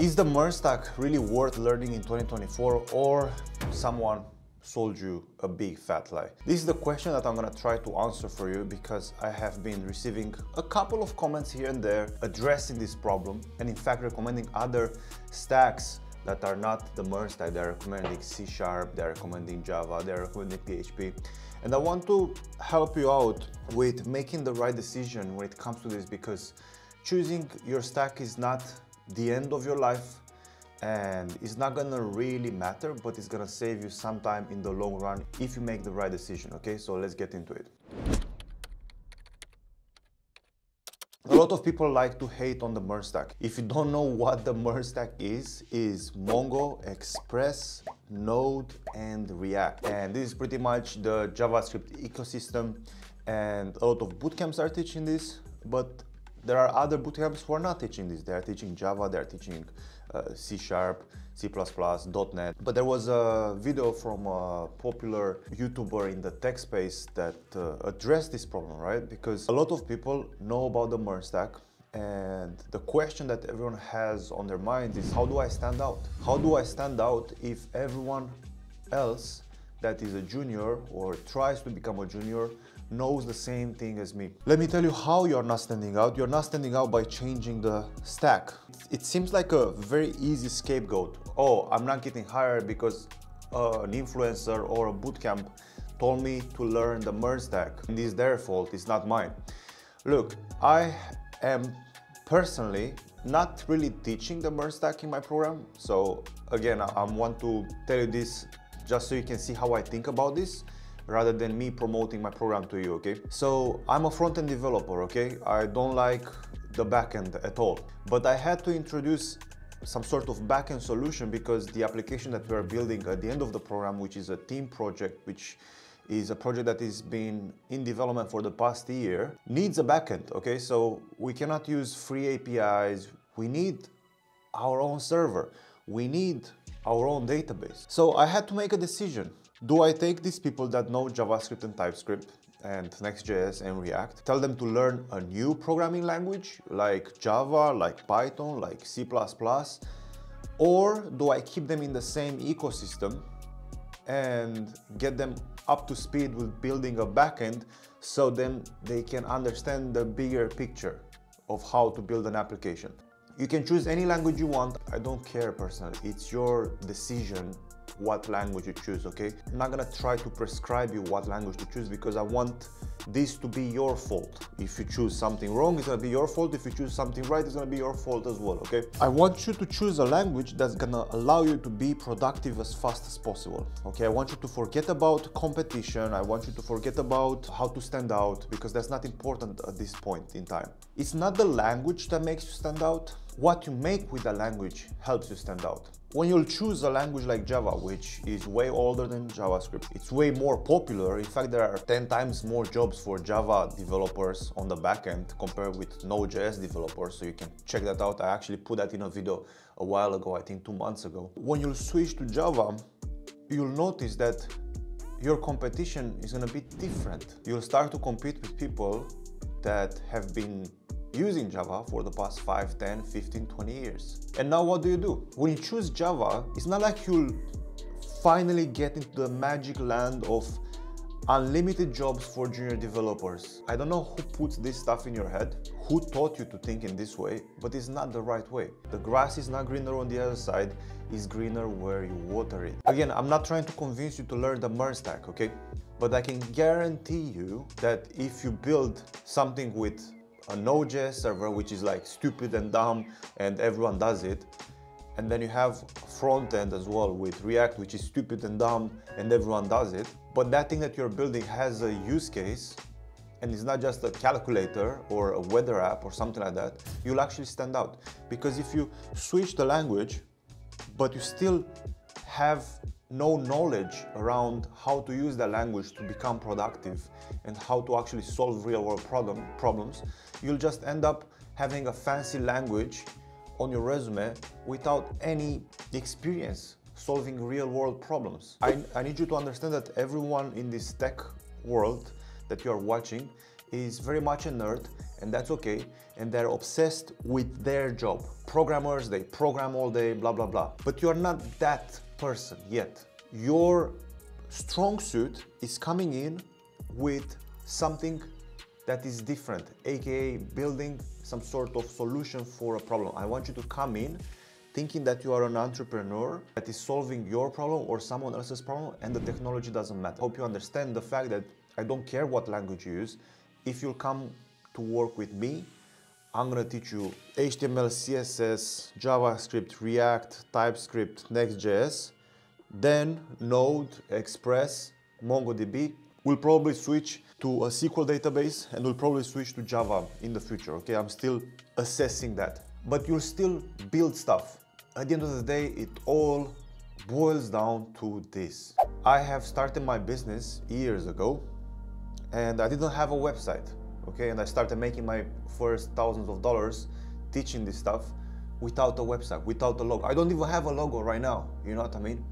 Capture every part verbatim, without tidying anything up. Is the MERN stack really worth learning in twenty twenty-four, or someone sold you a big fat lie? This is the question that I'm gonna try to answer for you, because I have been receiving a couple of comments here and there addressing this problem, and in fact recommending other stacks that are not the MERN stack. They're recommending C sharp, they're recommending Java, they're recommending P H P. And I want to help you out with making the right decision when it comes to this, because choosing your stack is not the end of your life, and it's not gonna really matter, but it's gonna save you some time in the long run if you make the right decision, okay? So let's get into it. A lot of people like to hate on the MERN stack. If you don't know what the MERN stack is, is Mongo, Express, Node, and React. And this is pretty much the JavaScript ecosystem, and a lot of bootcamps are teaching this, but there are other bootcamps who are not teaching this. They are teaching Java, they are teaching uh, C sharp, C plus plus, dot net. But there was a video from a popular YouTuber in the tech space that uh, addressed this problem, right? Because a lot of people know about the MERN stack, and the question that everyone has on their mind is, how do I stand out? How do I stand out if everyone else that is a junior or tries to become a junior knows the same thing as me? Let me tell you how you're not standing out. You're not standing out by changing the stack. It seems like a very easy scapegoat. Oh, I'm not getting hired because uh, an influencer or a bootcamp told me to learn the MERN stack. It is their fault, it's not mine. Look, I am personally not really teaching the MERN stack in my program. So again, I, I want to tell you this just so you can see how I think about this, rather than me promoting my program to you, okay? So I'm a front-end developer, okay? I don't like the back-end at all, but I had to introduce some sort of back-end solution, because the application that we're building at the end of the program, which is a team project, which is a project that has been in development for the past year, needs a back-end, okay? So we cannot use free A P Is. We need our own server. We need our own database. So I had to make a decision. Do I take these people that know JavaScript and TypeScript and Next.js and React, tell them to learn a new programming language like Java, like Python, like C plus plus, or do I keep them in the same ecosystem and get them up to speed with building a backend, so then they can understand the bigger picture of how to build an application? You can choose any language you want. I don't care personally. It's your decision what language you choose, okay? I'm not gonna try to prescribe you what language to choose, because I want this to be your fault. If you choose something wrong, it's gonna be your fault. If you choose something right, it's gonna be your fault as well, okay? I want you to choose a language that's gonna allow you to be productive as fast as possible, okay? I want you to forget about competition. I want you to forget about how to stand out, because that's not important at this point in time. It's not the language that makes you stand out. What you make with the language helps you stand out. When you'll choose a language like Java, which is way older than JavaScript, it's way more popular. In fact, there are ten times more jobs for Java developers on the backend compared with Node.js developers, so you can check that out. I actually put that in a video a while ago, I think two months ago. When you'll switch to Java, you'll notice that your competition is gonna be different. You'll start to compete with people that have been using Java for the past five, ten, fifteen, twenty years. And now what do you do? When you choose Java, it's not like you'll finally get into the magic land of unlimited jobs for junior developers. I don't know who puts this stuff in your head, who taught you to think in this way, but it's not the right way. The grass is not greener on the other side, it's greener where you water it. Again, I'm not trying to convince you to learn the MERN stack, okay? But I can guarantee you that if you build something with a Node.js server, which is like stupid and dumb and everyone does it, and then you have front end as well with React, which is stupid and dumb and everyone does it, but that thing that you're building has a use case and it's not just a calculator or a weather app or something like that, you'll actually stand out. Because if you switch the language but you still have no knowledge around how to use that language to become productive and how to actually solve real world problem, problems, you'll just end up having a fancy language on your resume without any experience solving real world problems. I, I need you to understand that everyone in this tech world that you're watching is very much a nerd, and that's okay, and they're obsessed with their job. Programmers, they program all day, blah, blah, blah. But you're not that person yet. Your strong suit is coming in with something that is different, aka building some sort of solution for a problem. I want you to come in thinking that you are an entrepreneur that is solving your problem or someone else's problem, and the technology doesn't matter. Hope you understand the fact that I don't care what language you use. If you'll come to work with me, I'm gonna teach you H T M L, C S S, JavaScript, React, TypeScript, Next.js, then Node, Express, MongoDB. We'll probably switch to a S Q L database, and we'll probably switch to Java in the future, okay? I'm still assessing that. But you'll still build stuff. At the end of the day, it all boils down to this. I have started my business years ago, and I didn't have a website, okay? And I started making my first thousands of dollars teaching this stuff without a website, without a logo. I don't even have a logo right now, you know what I mean?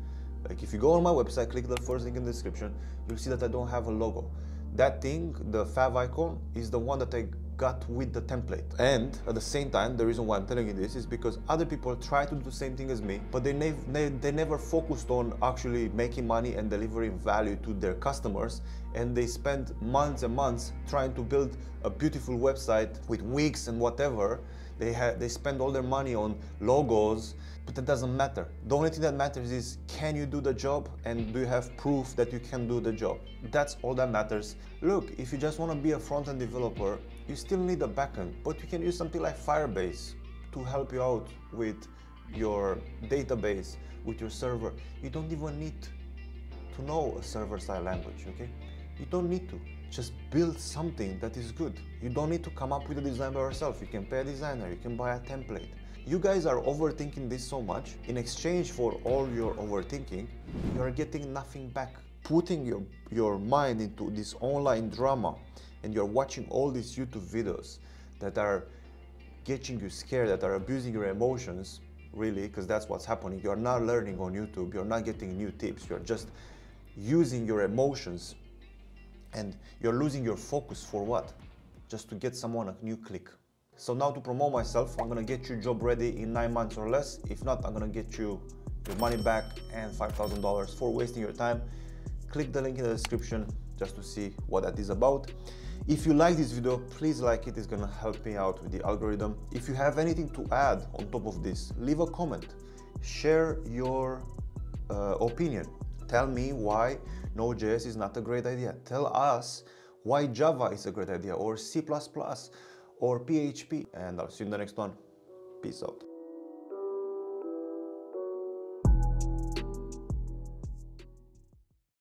Like, if you go on my website, click the first link in the description, you'll see that I don't have a logo. That thing, the fav icon, is the one that I got with the template. And at the same time, the reason why I'm telling you this is because other people try to do the same thing as me, but they, ne ne they never focused on actually making money and delivering value to their customers. And they spend months and months trying to build a beautiful website with wigs and whatever. They, they spend all their money on logos, but that doesn't matter. The only thing that matters is, can you do the job, and do you have proof that you can do the job? That's all that matters. Look, if you just want to be a front-end developer, you still need a backend, but you can use something like Firebase to help you out with your database, with your server. You don't even need to know a server-side language, okay? You don't need to. Just build something that is good. You don't need to come up with a design by yourself. You can pay a designer, you can buy a template. You guys are overthinking this so much. In exchange for all your overthinking, you're getting nothing back. Putting your, your mind into this online drama, and you're watching all these YouTube videos that are getting you scared, that are abusing your emotions, really, because that's what's happening. You're not learning on YouTube, you're not getting new tips, you're just using your emotions, and you're losing your focus for what? Just to get someone a new click. So now, to promote myself, I'm gonna get you job ready in nine months or less. If not, I'm gonna get you your money back and five thousand dollars for wasting your time. Click the link in the description just to see what that is about. If you like this video, please like it. It's gonna help me out with the algorithm. If you have anything to add on top of this, leave a comment, share your uh, opinion. Tell me why Node.js is not a great idea. Tell us why Java is a great idea, or C plus plus, or P H P. And I'll see you in the next one. Peace out.